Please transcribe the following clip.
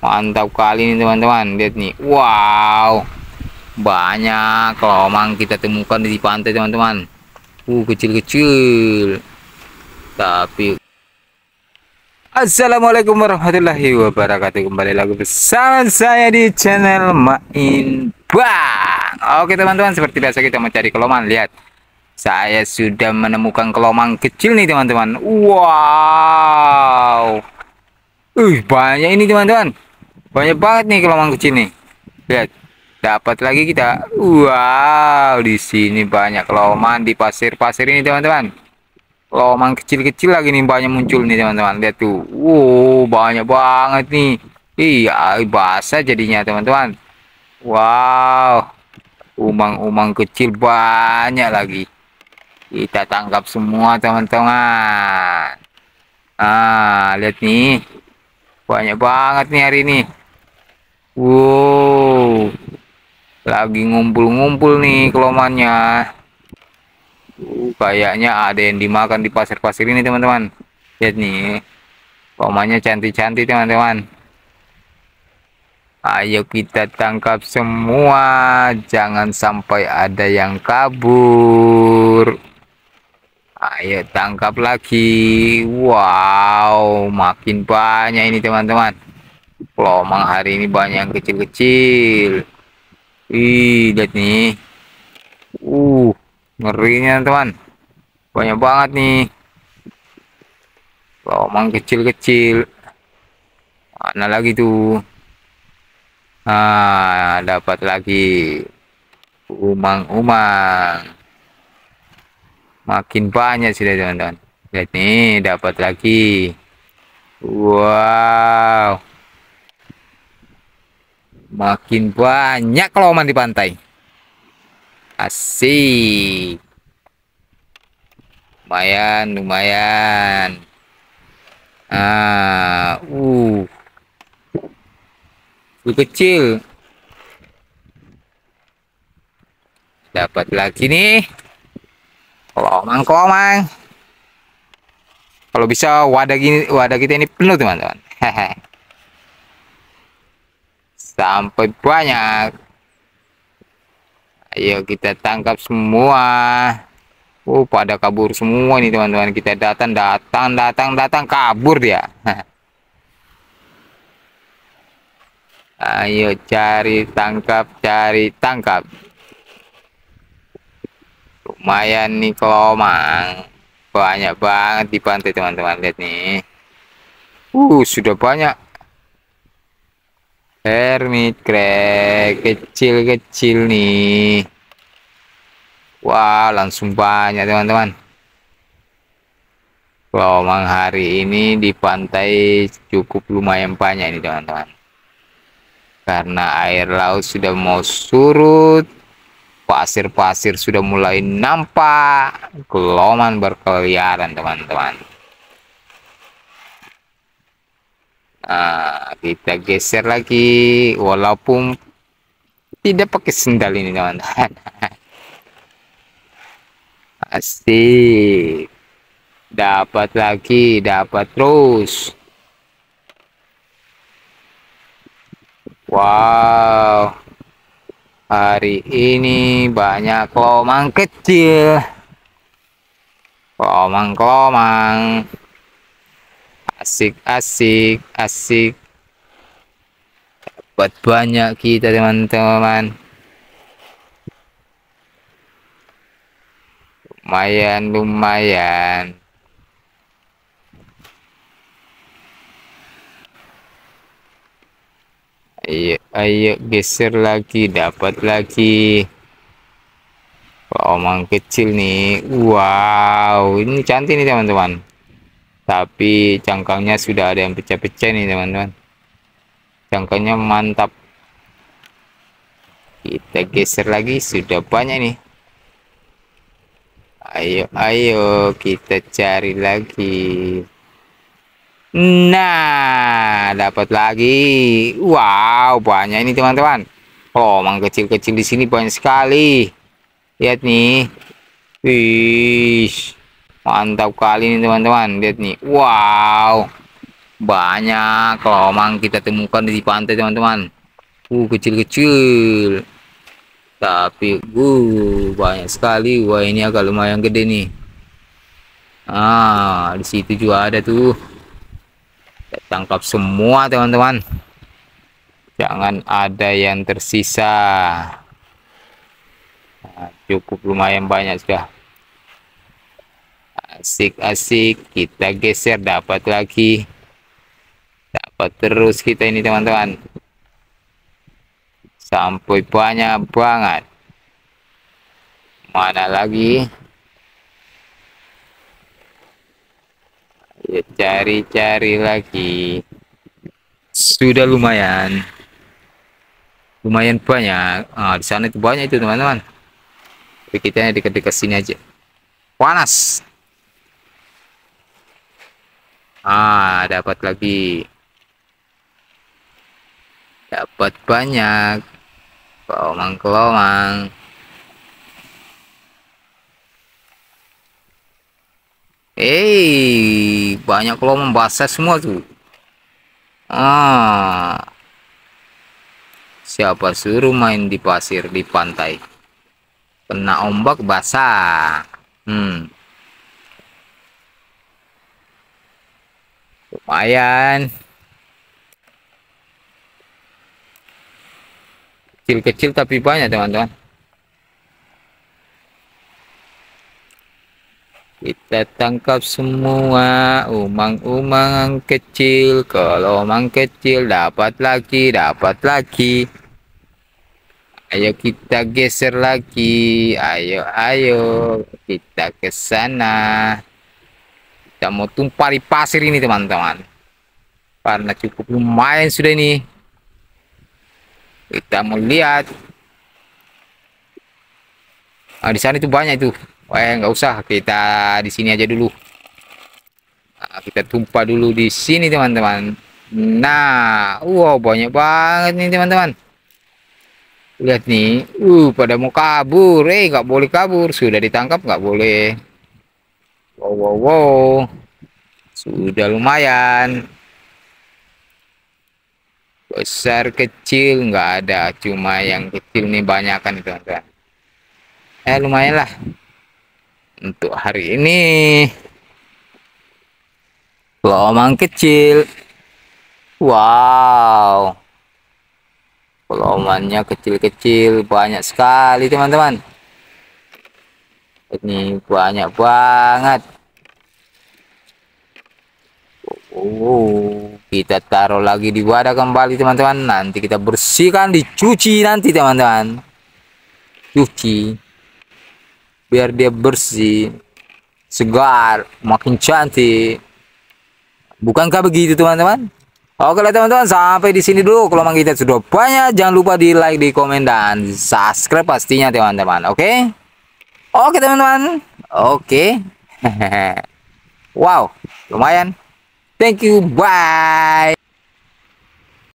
Mantap kali nih teman-teman, lihat nih. Wow, banyak kelomang kita temukan di pantai teman-teman. Kecil-kecil tapi. Assalamualaikum warahmatullahi wabarakatuh, kembali lagi bersama saya di channel Ma'in BanG. Oke teman-teman, seperti biasa kita mencari kelomang. Lihat, saya sudah menemukan kelomang kecil nih teman-teman. Wow, banyak ini teman-teman, banyak banget nih kelomang kecil nih. Lihat, dapat lagi kita. Wow, di sini banyak kelomang di pasir-pasir ini teman-teman. Kelomang kecil-kecil lagi nih, banyak muncul nih teman-teman. Lihat tuh, wow, banyak banget nih. Iya, basah jadinya teman-teman. Wow, umang-umang kecil banyak lagi. Kita tangkap semua teman-teman. Ah, lihat nih, banyak banget nih hari ini. Wow, lagi ngumpul-ngumpul nih kelomannya. Kayaknya ada yang dimakan di pasir-pasir ini teman-teman. Lihat nih, kelomannya cantik-cantik teman-teman. Ayo kita tangkap semua, jangan sampai ada yang kabur. Ayo tangkap lagi. Wow, makin banyak ini teman-teman. Kelomang hari ini banyak yang kecil-kecil. Lihat nih, ngerinya teman, banyak banget nih kelomang kecil-kecil. Mana lagi tuh? Ah, dapat lagi umang-umang. Makin banyak sudah teman-teman. Lihat nih, dapat lagi. Wow, makin banyak kelomang di pantai. Asik, lumayan. Kecil, dapat lagi nih kelomang. Kalau bisa wadah gini, wadah kita ini penuh teman-teman. Sampai banyak. Ayo kita tangkap semua. Pada kabur semua nih teman-teman. Kita datang kabur dia. Ayo cari tangkap. Lumayan nih kelomang, banyak banget di pantai teman-teman. Lihat nih, sudah banyak. Hermit crack kecil-kecil nih. Wah, langsung banyak teman-teman. Kelomang hari ini di pantai cukup lumayan banyak ini teman-teman. Karena air laut sudah mau surut, pasir-pasir sudah mulai nampak, kelomang berkeliaran teman-teman. Nah, kita geser lagi walaupun tidak pakai sendal ini teman-teman. Asik, dapat lagi, dapat terus. Wow, hari ini banyak kelomang kecil, kelomang asik. Dapat banyak kita teman-teman. Lumayan. Ayo geser lagi, dapat lagi. Omang kecil nih. Wow, ini cantik nih teman-teman. Tapi cangkangnya sudah ada yang pecah-pecah nih teman-teman. Cangkangnya mantap. Kita geser lagi, sudah banyak nih. Ayo kita cari lagi. Nah, dapat lagi. Wow, banyak ini teman-teman. Omang kecil-kecil di sini banyak sekali. Lihat nih. Wih, mantap kali ini teman-teman. Lihat nih, wow, banyak komang kita temukan di pantai teman-teman. Kecil-kecil tapi banyak sekali. Wah, ini agak lumayan gede nih. Ah, di situ juga ada tuh. Kita tangkap semua teman-teman, jangan ada yang tersisa. Nah, cukup lumayan banyak sudah. Asik-asik, kita geser, dapat lagi, dapat terus kita ini teman-teman, sampai banyak banget. Mana lagi? Ya, cari-cari lagi. Sudah lumayan banyak. Di sana itu banyak itu teman-teman. Tapi kita dekat-dekat sini aja, panas. Dapat lagi, dapat banyak kelomang-kelomang. Banyak kelomang basah semua tuh. Siapa suruh main di pasir di pantai, kena ombak basah. Lumayan kecil-kecil tapi banyak teman-teman. Kita tangkap semua umang-umang kecil. Kalau umang kecil dapat lagi, dapat lagi. Ayo kita geser lagi. Ayo kita ke sana. Kita mau tumpah di pasir ini teman-teman, karena cukup lumayan sudah ini. Kita mau lihat. Di sana itu banyak itu. Nggak usah, kita di sini aja dulu. Kita tumpah dulu di sini teman-teman. Nah, banyak banget nih teman-teman. Lihat nih, pada mau kabur. Nggak boleh kabur, sudah ditangkap nggak boleh. Wow, sudah lumayan besar kecil nggak ada, cuma yang kecil nih banyakan teman-teman. Lumayan lah untuk hari ini. Kelomang kecil, wow, kelomannya kecil-kecil banyak sekali teman-teman. Ini banyak banget. Kita taruh lagi di wadah kembali teman-teman. Nanti kita bersihkan, dicuci nanti teman-teman. Cuci biar dia bersih, segar, makin cantik. Bukankah begitu teman-teman? Oke lah teman-teman, sampai di sini dulu kelomang kita sudah banyak. Jangan lupa di like, di komen, dan subscribe pastinya teman-teman. Oke? Oke teman-teman, oke. Wow, lumayan. Thank you, bye.